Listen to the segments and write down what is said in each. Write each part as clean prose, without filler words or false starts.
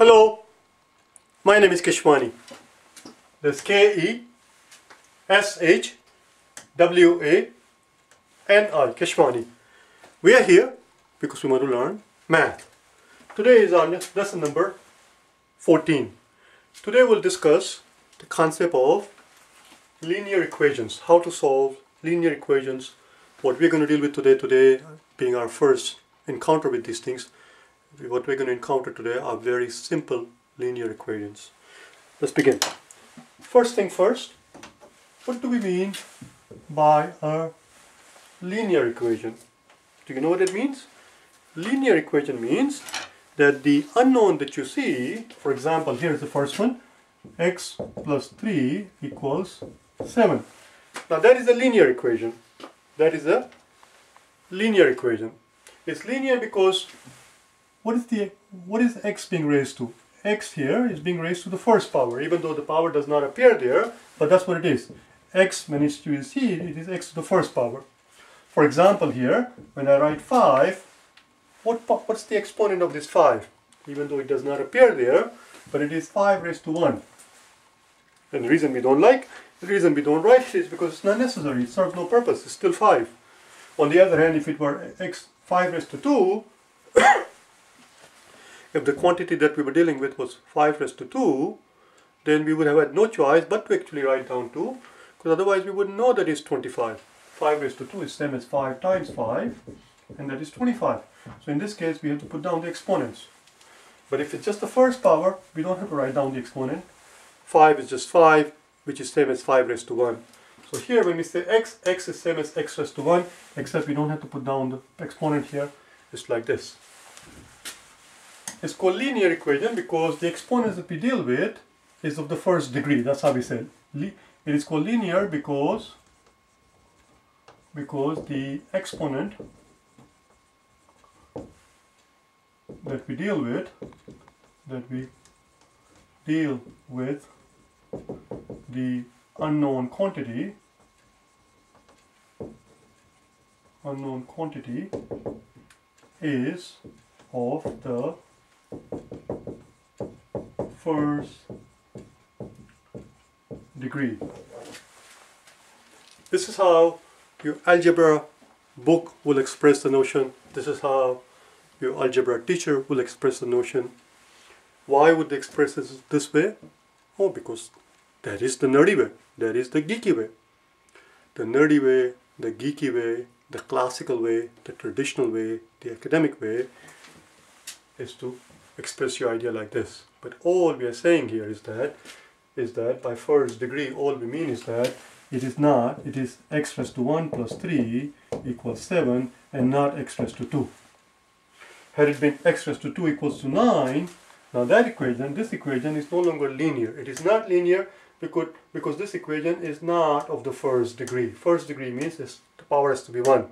Hello, my name is Keshwani. That's K-E-S-H-W-A-N-I, Keshwani. We are here because we want to learn math. Today is our lesson number 14. Today we'll discuss the concept of linear equations, how to solve linear equations. What we're going to deal with today being our first encounter with these things, what we're going to encounter today are very simple linear equations. Let's begin. First thing first, what do we mean by a linear equation? Do you know what it means? Linear equation means that the unknown that you see, for example, here's the first one, x plus 3 equals 7. Now that is a linear equation. That is a linear equation. It's linear because what is x being raised to? X here is being raised to the first power, even though the power does not appear there, but that's what it is. X, when you see it, is x to the first power. For example, here, when I write 5, what's the exponent of this 5? Even though it does not appear there, but it is 5 raised to 1. And the reason we don't write it is because it's not necessary, it serves no purpose, it's still 5. On the other hand, if it were x 5 raised to 2, if the quantity that we were dealing with was 5 raised to 2, then we would have had no choice but to actually write down 2, because otherwise we wouldn't know that it's 25. 5 raised to 2 is same as 5 times 5, and that is 25. So in this case, we have to put down the exponents. But if it's just the first power, we don't have to write down the exponent. 5 is just 5, which is same as 5 raised to 1. So here when we say x, x is same as x raised to 1, except we don't have to put down the exponent here, just like this. It's called linear equation because the exponents that we deal with is of the first degree. That's how we say it. It is called linear because the exponent that we deal with the unknown quantity is of the first degree. This is how your algebra book will express the notion. This is how your algebra teacher will express the notion. Why would they express it this way? Oh, because that is the nerdy way. That is the geeky way. The nerdy way, the geeky way, the classical way, the traditional way, the academic way is to express your idea like this. But all we are saying here is that by first degree, all we mean is that it is x raised to 1 plus 3 equals 7 and not x raised to 2. Had it been x raised to 2 equals to 9, now this equation is no longer linear. It is not linear because this equation is not of the first degree. First degree means the power has to be 1.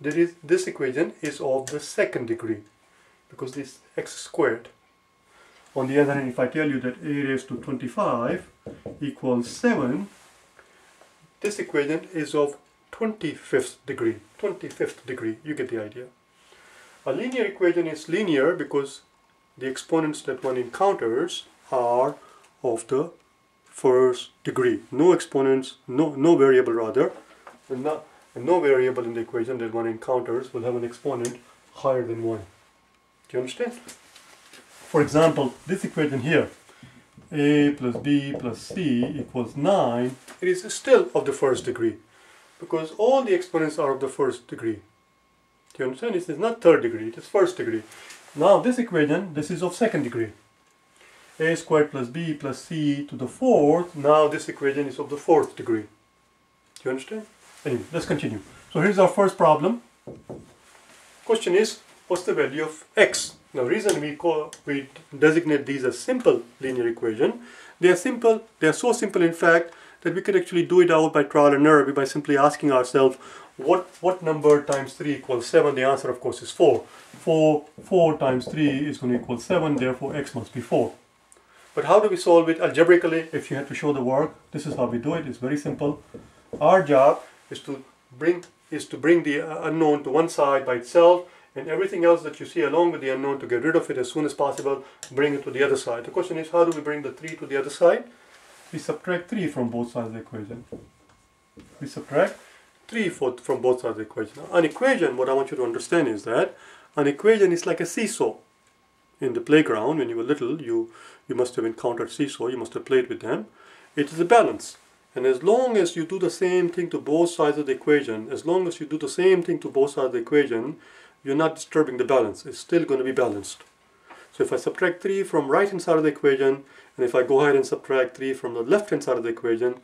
This equation is of the second degree, because this is x squared. On the other hand, if I tell you that a raised to 25 equals 7, this equation is of 25th degree. 25th degree, you get the idea. A linear equation is linear because the exponents that one encounters are of the first degree. No exponents, no variable rather, and no variable in the equation that one encounters will have an exponent higher than 1. Do you understand? For example, this equation here, a plus b plus c equals 9, it is still of the first degree, because all the exponents are of the first degree. Do you understand? This is not third degree, it is first degree. Now this equation, this is of second degree. A squared plus b plus c to the fourth, now this equation is of the fourth degree. Do you understand? Anyway, let's continue. So here's our first problem. Question is, what's the value of x? Now, reason we designate these as simple linear equation. They are simple. They are so simple, in fact, that we could actually do it out by trial and error by simply asking ourselves, what number times 3 equals 7? The answer, of course, is 4. 4 times 3 is going to equal 7. Therefore, x must be 4. But how do we solve it algebraically? If you have to show the work, this is how we do it. It's very simple. Our job is to bring the unknown to one side by itself and everything else that you see along with the unknown, to get rid of it as soon as possible, bring it to the other side. The question is, how do we bring the 3 to the other side? We subtract 3 from both sides of the equation. We subtract 3 from both sides of the equation. Now, an equation, what I want you to understand is that an equation is like a seesaw. In the playground, when you were little, you must have encountered seesaw, you must have played with them. It is a balance. And as long as you do the same thing to both sides of the equation, as long as you do the same thing to both sides of the equation, you're not disturbing the balance. It's still going to be balanced. So if I subtract 3 from right hand side of the equation, and if I go ahead and subtract 3 from the left hand side of the equation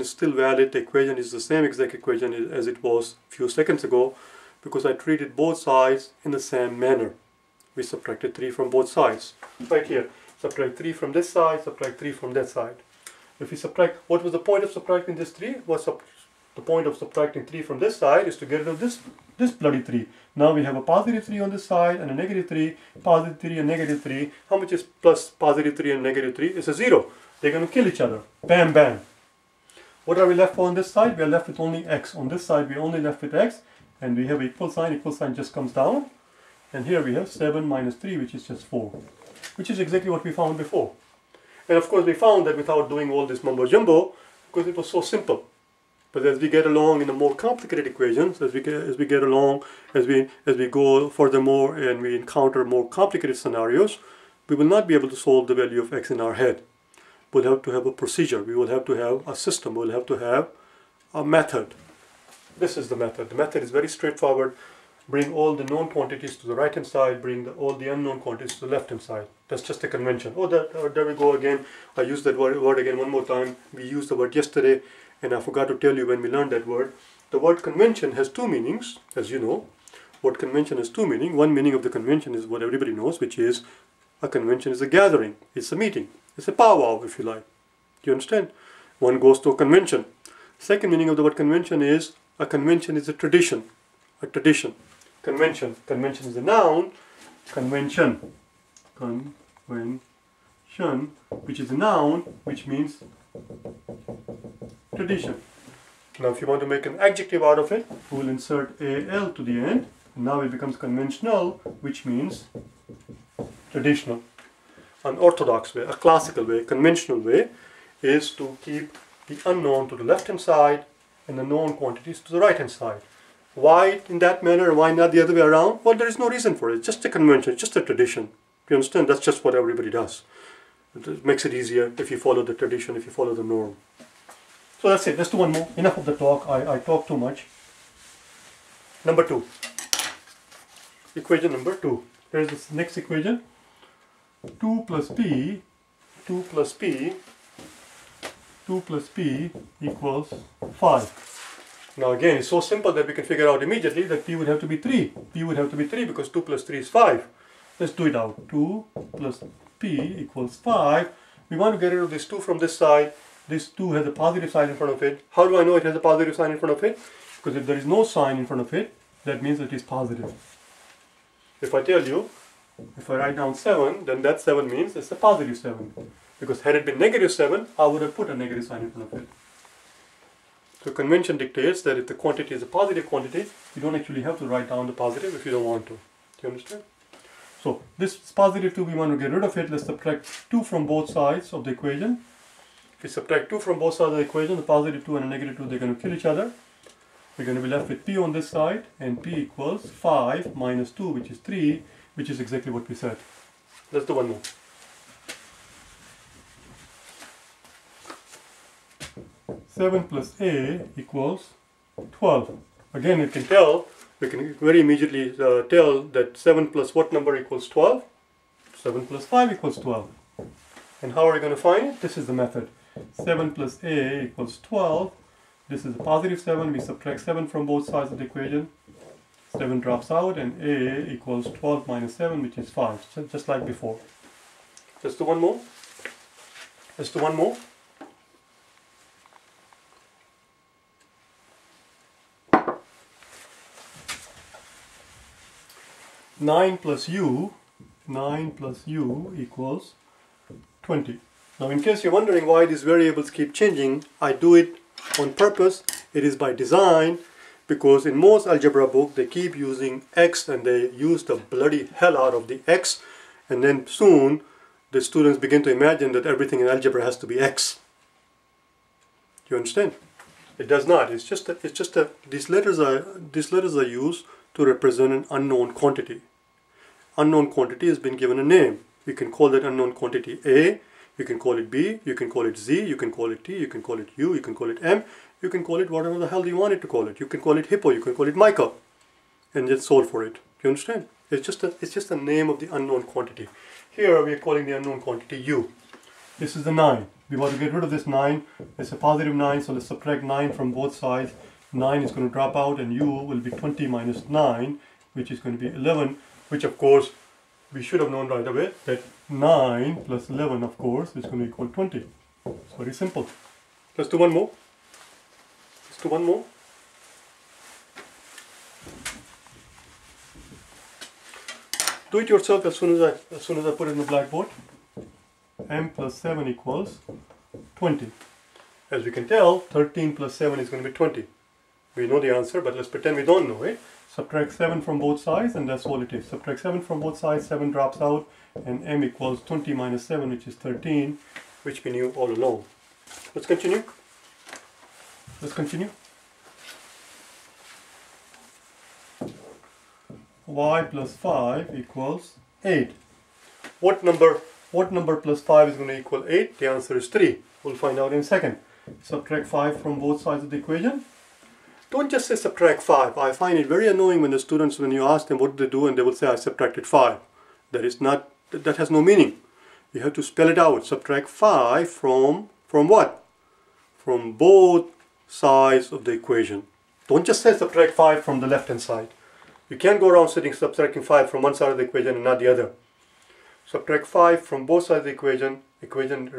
is still valid. The equation is the same exact equation as it was a few seconds ago, because I treated both sides in the same manner. We subtracted 3 from both sides. Right here, subtract 3 from this side, subtract 3 from that side. If we subtract, what was the point of subtracting this 3? The point of subtracting 3 from this side is to get rid of this bloody 3. Now we have a positive 3 on this side and a negative 3, positive 3 and negative 3. How much is plus positive 3 and negative 3? It's a 0. They're going to kill each other. Bam, bam. What are we left for on this side? We are left with only x. On this side, we are only left with x. And we have equal sign. Equal sign just comes down. And here we have 7 minus 3, which is just 4. Which is exactly what we found before. And of course we found that without doing all this mumbo jumbo, because it was so simple. But as we get along in the more complicated equations, as we go furthermore and we encounter more complicated scenarios, we will not be able to solve the value of x in our head. We'll have to have a procedure. We will have to have a system. We'll have to have a method. This is the method. The method is very straightforward. Bring all the known quantities to the right hand side, bring all the unknown quantities to the left hand side. That's just a convention. Oh, there we go again. I used that word again one more time. We used the word yesterday, and I forgot to tell you when we learned that word. The word convention has two meanings, as you know. What convention has two meanings. One meaning of the convention is what everybody knows, which is a convention is a gathering, it's a meeting, it's a powwow, if you like. Do you understand? One goes to a convention. Second meaning of the word convention is, a convention is a tradition. A tradition. Convention. Convention is a noun. Convention. Convention, which is a noun, which means tradition. Now if you want to make an adjective out of it, we will insert AL to the end. Now it becomes conventional, which means traditional. An orthodox way, a classical way, a conventional way is to keep the unknown to the left hand side and the known quantities to the right hand side. Why in that manner? Why not the other way around? Well, there is no reason for it. It's just a convention, it's just a tradition. You understand? That's just what everybody does. It makes it easier if you follow the tradition, if you follow the norm. So that's it. Let's do one more. Enough of the talk. I talk too much. Number 2. Equation number 2. There is this next equation. 2 plus p equals 5. Now again, it's so simple that we can figure out immediately that p would have to be 3. p would have to be 3 because 2 plus 3 is 5. Let's do it out. 2 plus p equals 5. We want to get rid of this 2 from this side. This 2 has a positive sign in front of it. How do I know it has a positive sign in front of it? Because if there is no sign in front of it, that means it is positive. If I tell you, if I write down 7, then that 7 means it's a positive 7. Because had it been negative 7, I would have put a negative sign in front of it. So convention dictates that if the quantity is a positive quantity, you don't actually have to write down the positive if you don't want to. Do you understand? So this is positive 2, we want to get rid of it. Let's subtract 2 from both sides of the equation. If we subtract 2 from both sides of the equation, the positive 2 and a negative 2, they're going to kill each other. We're going to be left with p on this side, and p equals 5 minus 2, which is 3, which is exactly what we said. Let's do one more. Seven plus a equals 12. Again, we can very immediately tell that 7 plus what number equals 12? 7 plus 5 equals 12. And how are we going to find it? This is the method. 7 plus a equals 12. This is a positive 7. We subtract 7 from both sides of the equation. 7 drops out, and a equals 12 minus 7, which is 5. So just like before. Let's do one more. Let's do one more. 9 plus u equals 20. Now in case you're wondering why these variables keep changing, I do it on purpose. It is by design, because in most algebra book they keep using x and they use the bloody hell out of the x, and then soon the students begin to imagine that everything in algebra has to be x. Do you understand? It does not. It's just that these letters are used to represent an unknown quantity. Unknown quantity has been given a name. You can call that unknown quantity A, you can call it B, you can call it Z, you can call it T, you can call it U, you can call it M, you can call it whatever the hell you want it to call it. You can call it hippo, you can call it mica, and just solve for it. Do you understand? It's just a name of the unknown quantity. Here we are calling the unknown quantity U. This is the 9. We want to get rid of this 9. It's a positive 9, so let's subtract 9 from both sides. 9 is going to drop out and U will be 20 minus 9, which is going to be 11, which of course we should have known right away that 9 plus 11 of course is going to equal 20. It's very simple. Let's do one more. Let's do one more. Do it yourself as soon as I put it in the blackboard. M plus 7 equals 20. As we can tell, 13 plus 7 is going to be 20. We know the answer, but let's pretend we don't know it. Subtract 7 from both sides, and that's all it is. Subtract 7 from both sides, 7 drops out, and M equals 20 minus 7, which is 13, which we knew all along. Let's continue. Let's continue. Y plus 5 equals 8. What number plus 5 is going to equal 8? The answer is 3. We'll find out in a second. Subtract 5 from both sides of the equation. Don't just say subtract 5. I find it very annoying when the students, when you ask them what do they do, and they will say I subtracted 5. That has no meaning. You have to spell it out. Subtract 5 from what? From both sides of the equation. Don't just say subtract 5 from the left hand side. You can't go around subtracting 5 from one side of the equation and not the other. Subtract 5 from both sides of the equation. Equation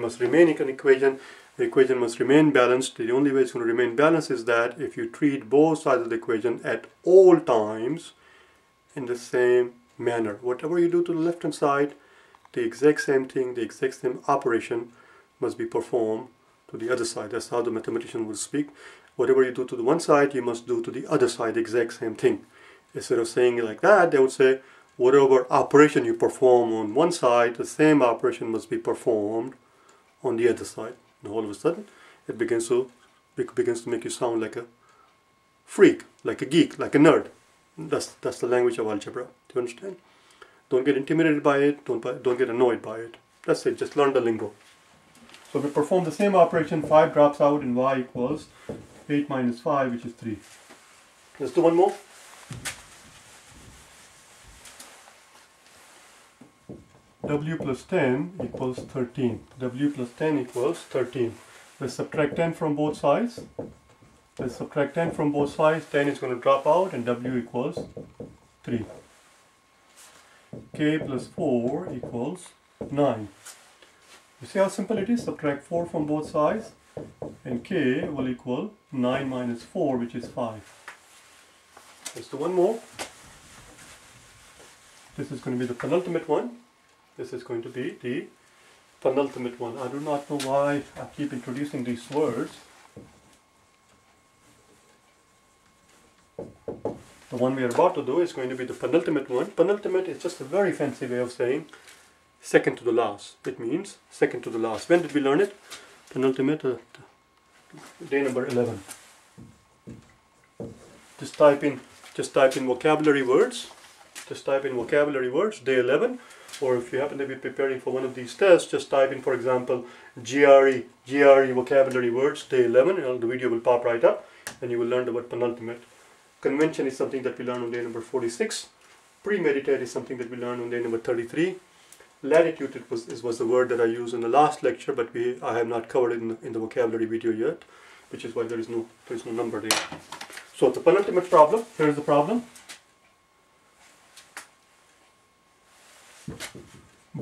must remain an equation. The equation must remain balanced. The only way it's going to remain balanced is that if you treat both sides of the equation at all times in the same manner. Whatever you do to the left hand side, the exact same thing, the exact same operation must be performed to the other side. That's how the mathematician would speak. Whatever you do to the one side, you must do to the other side the exact same thing. Instead of saying it like that, they would say, whatever operation you perform on one side, the same operation must be performed on the other side. And all of a sudden, it begins to make you sound like a freak, like a geek, like a nerd. That's the language of algebra. Do you understand? Don't get intimidated by it. Don't get annoyed by it. That's it. Just learn the lingo. So we perform the same operation. 5 drops out, and y equals 8 minus 5, which is 3. Let's do one more. W plus 10 equals 13. W plus 10 equals 13. Let's subtract 10 from both sides. 10 is going to drop out, and W equals 3. K plus 4 equals 9. You see how simple it is? Subtract 4 from both sides, and K will equal 9 minus 4, which is 5. Let's do one more. This is going to be the penultimate one. I do not know why I keep introducing these words. The one we are about to do is going to be the penultimate one. Penultimate is just a very fancy way of saying second to the last. It means second to the last. When did we learn it? Penultimate, day number 11. Just type in vocabulary words. Day 11. Or if you happen to be preparing for one of these tests, just type in, for example, GRE vocabulary words, day 11, and the video will pop right up, and you will learn about penultimate. Convention is something that we learn on day number 46. Premeditate is something that we learn on day number 33. Latitude was the word that I used in the last lecture, but I have not covered it in the vocabulary video yet, which is why there is no number there. So the penultimate problem, here is the problem.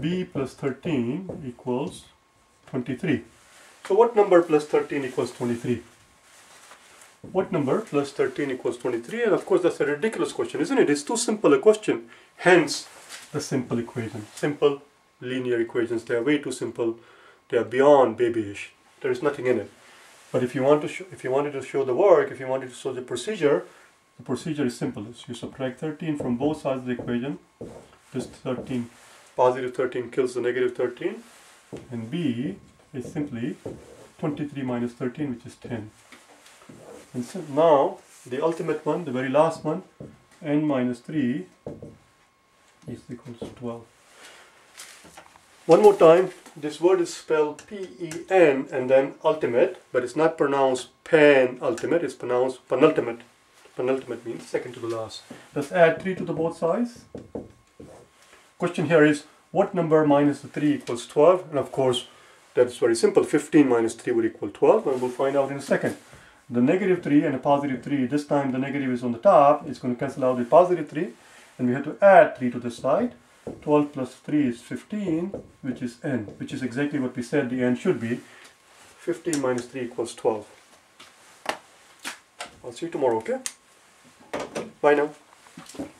B plus 13 equals 23. So what number plus 13 equals 23? And of course that's a ridiculous question, isn't it? It's too simple a question. Hence the simple equation. Simple linear equations. They are way too simple. They are beyond babyish. There is nothing in it. But if you want to show the work, if you wanted to show the procedure is simple. You subtract 13 from both sides of the equation. This 13, positive 13 kills the negative 13, and b is simply 23 minus 13, which is 10. And so now the ultimate one, the very last one, n minus 3 is equals to 12. One more time, this word is spelled P-E-N and then ultimate, but it's not pronounced penultimate, it's pronounced penultimate. Penultimate means second to the last. Let's add 3 to the both sides. Question here is, what number minus the 3 equals 12? And of course, that's very simple. 15 minus 3 would equal 12, and we'll find out in a second. The negative 3 and a positive 3, this time the negative is on the top, it's going to cancel out the positive 3, and we have to add 3 to this side. 12 plus 3 is 15, which is n, which is exactly what we said the n should be. 15 minus 3 equals 12. I'll see you tomorrow, okay? Bye now.